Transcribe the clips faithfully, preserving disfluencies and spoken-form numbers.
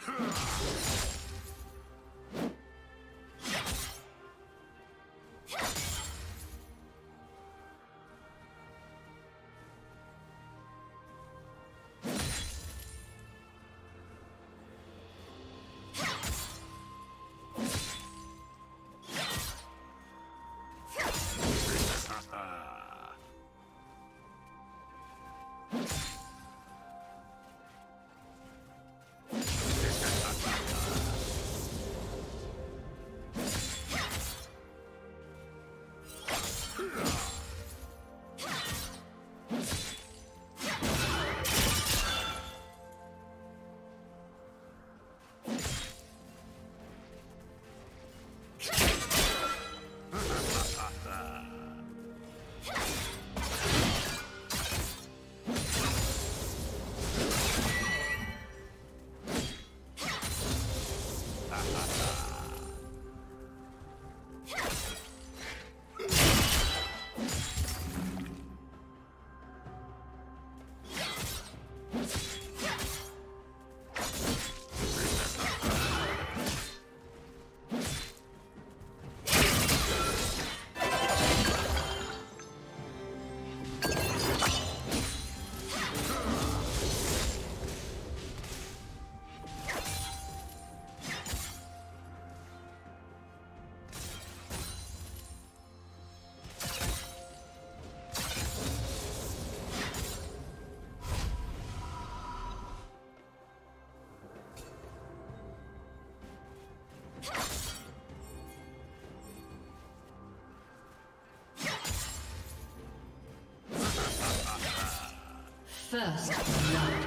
First blood.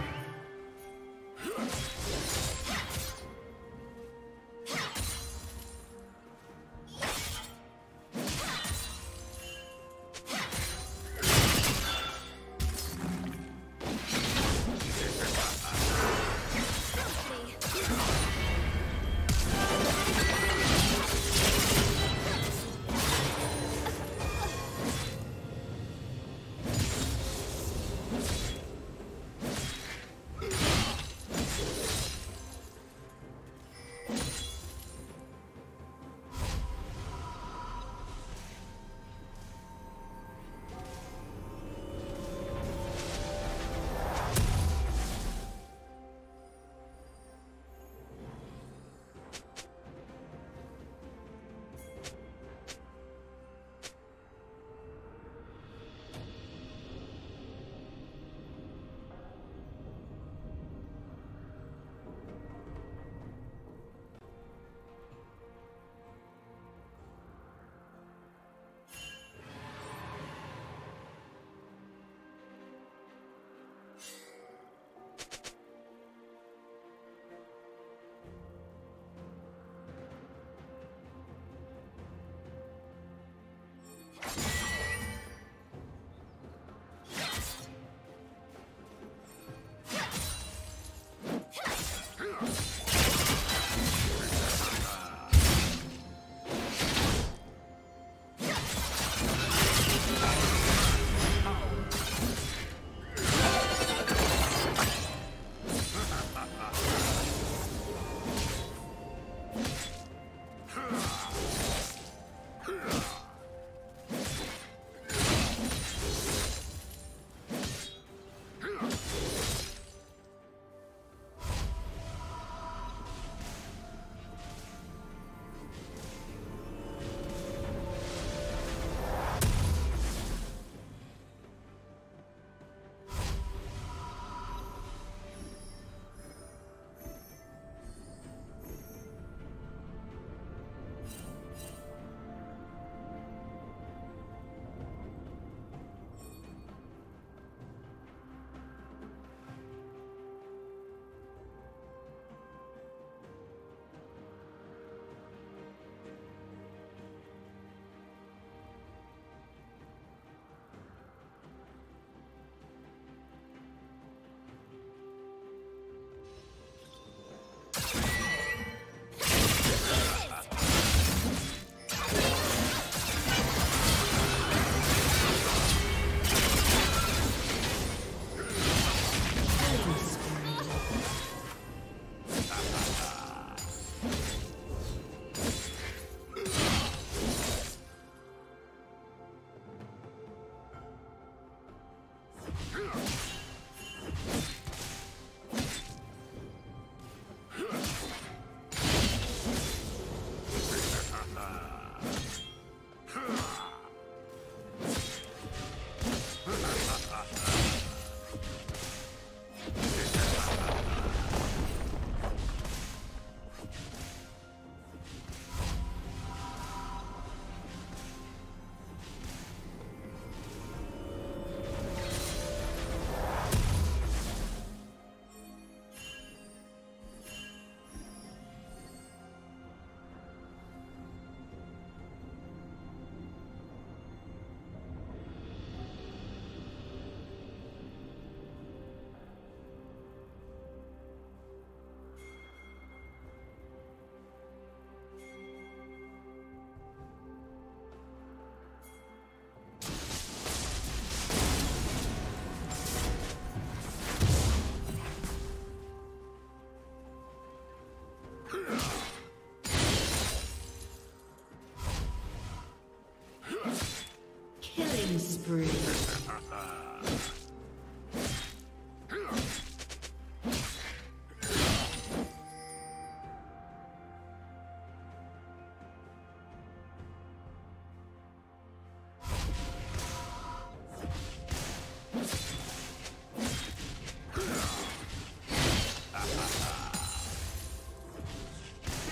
Killing spree.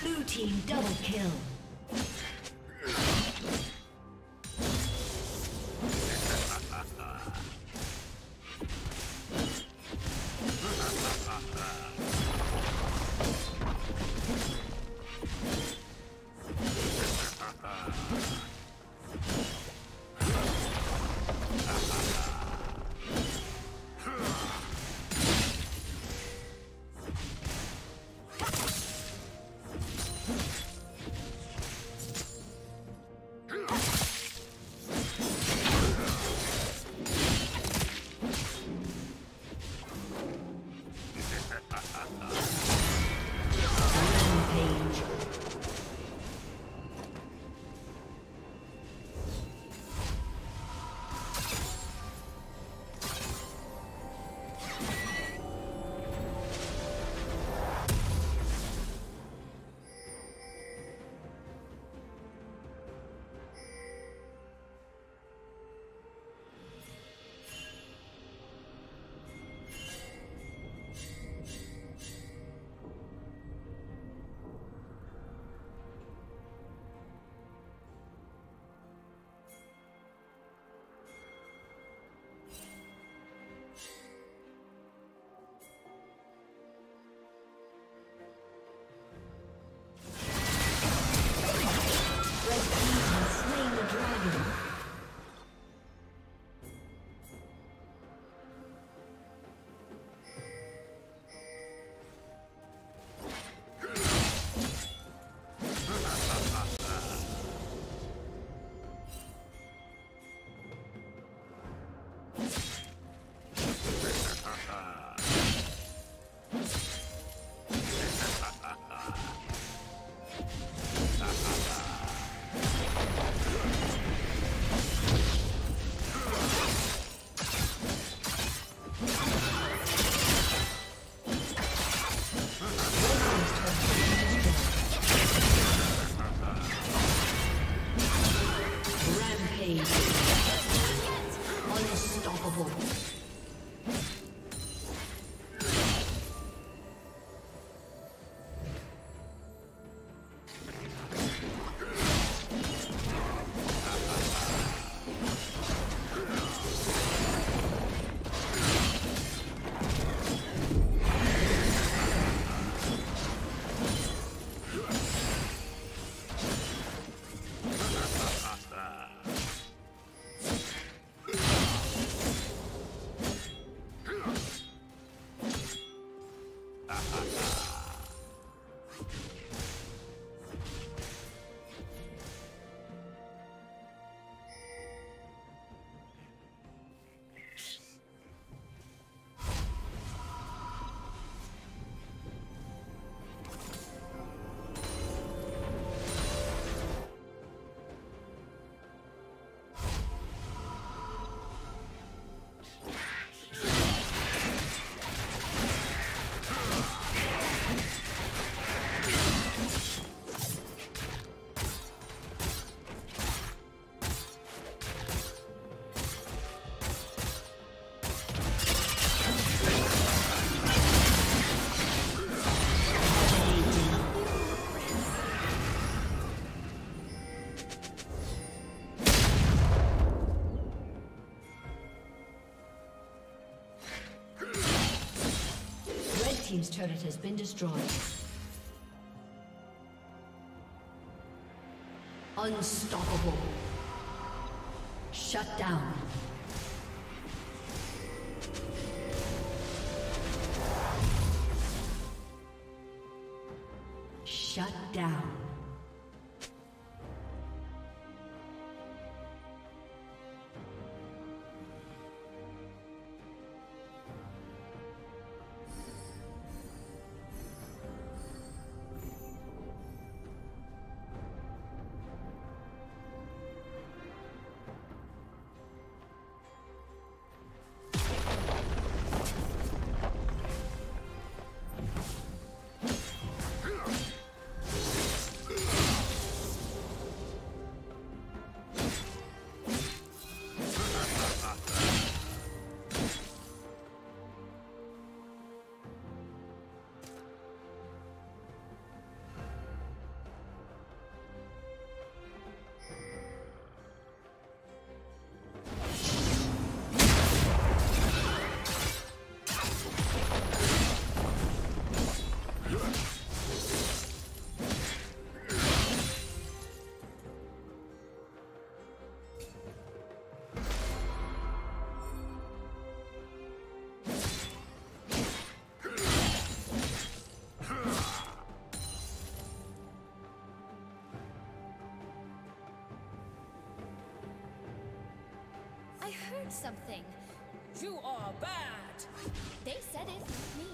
Blue team double kill. Team's turret has been destroyed. Unstoppable. Shut down. Shut down. I heard something. You are bad. They said it, not me.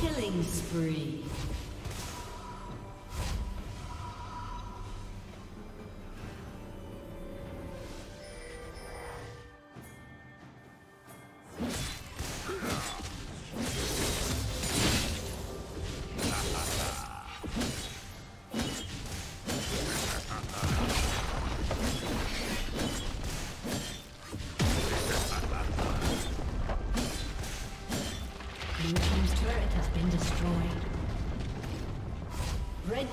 Killing spree. Red team's turret has been destroyed. Red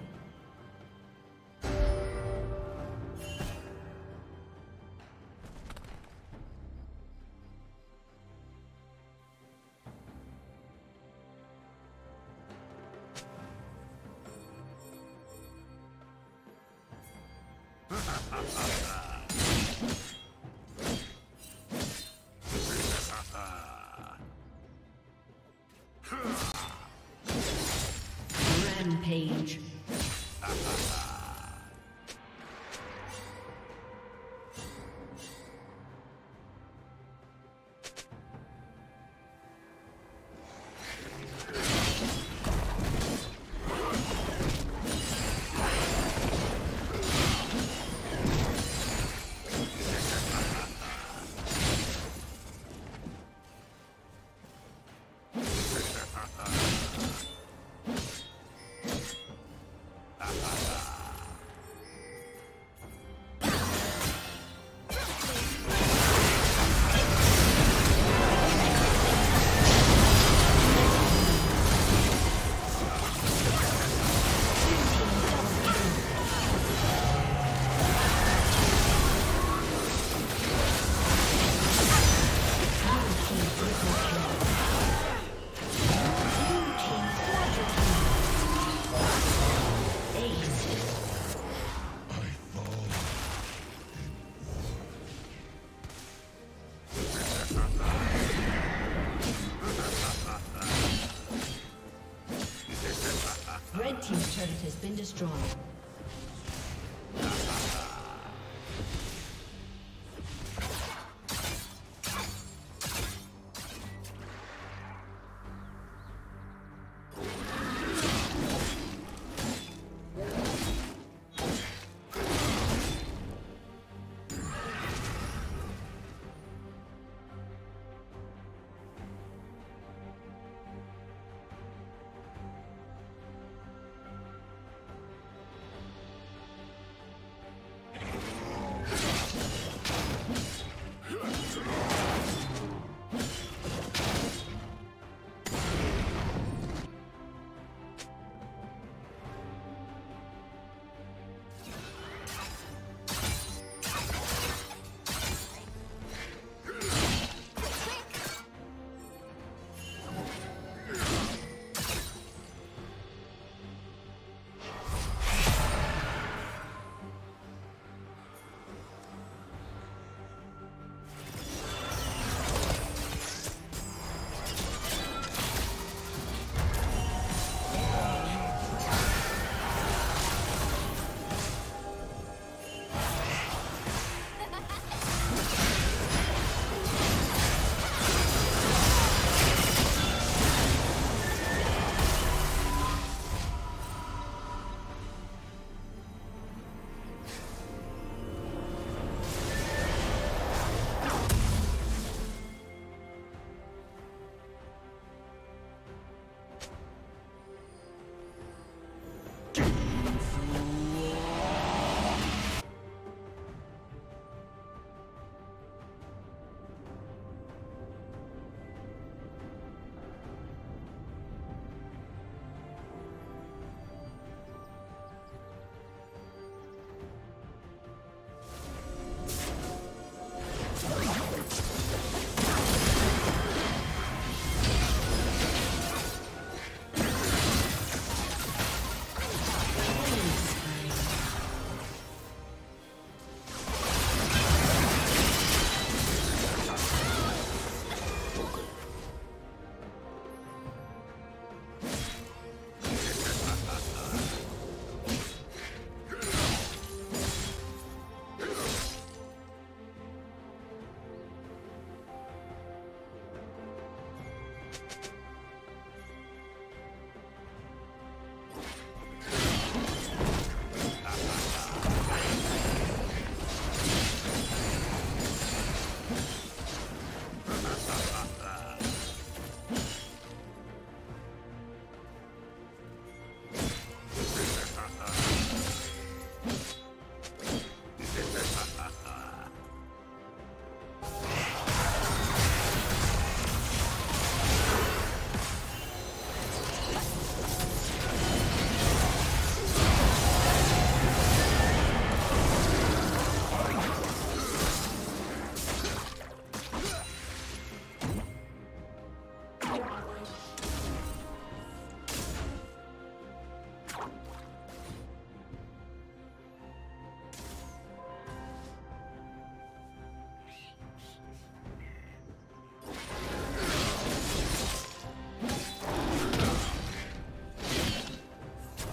Rampage. Been destroyed.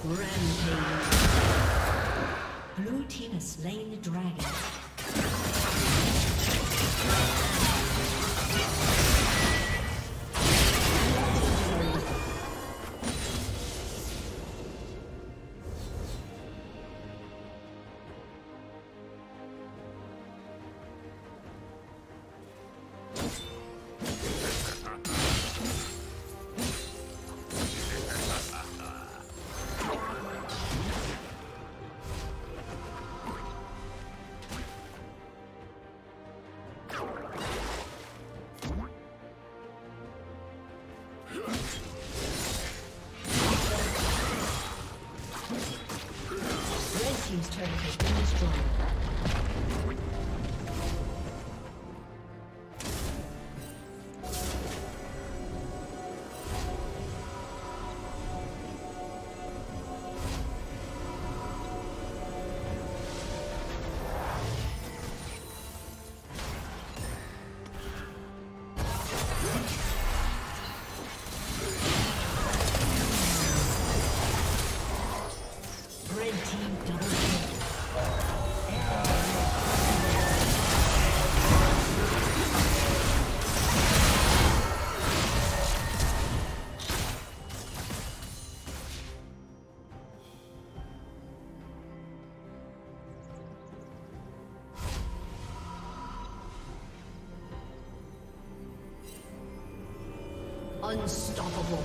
Rampage. Blue team has slain the dragon. Unstoppable.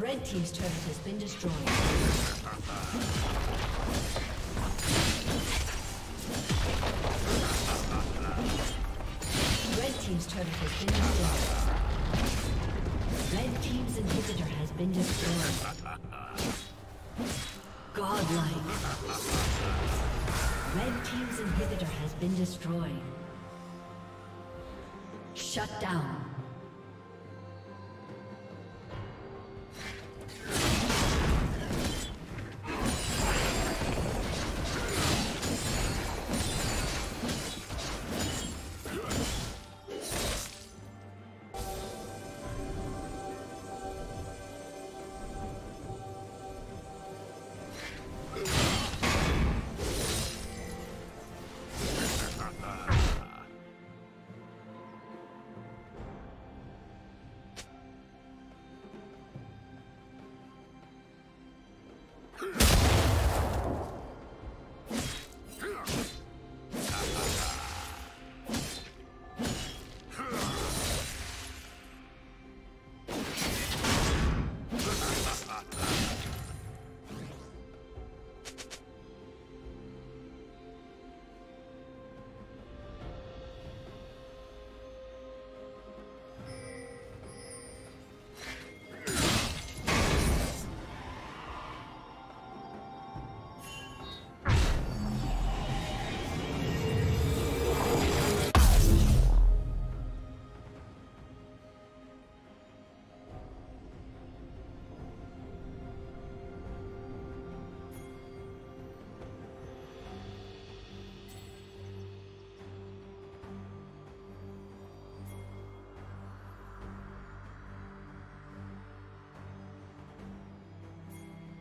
Red team's turret has been destroyed. Red team's turret has been destroyed. Red team's inhibitor has been destroyed. Godlike. Red team's inhibitor has been destroyed. Shut down. Yeah.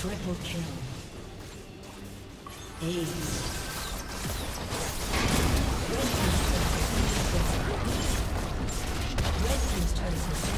Triple kill. Ace. Red team's turret has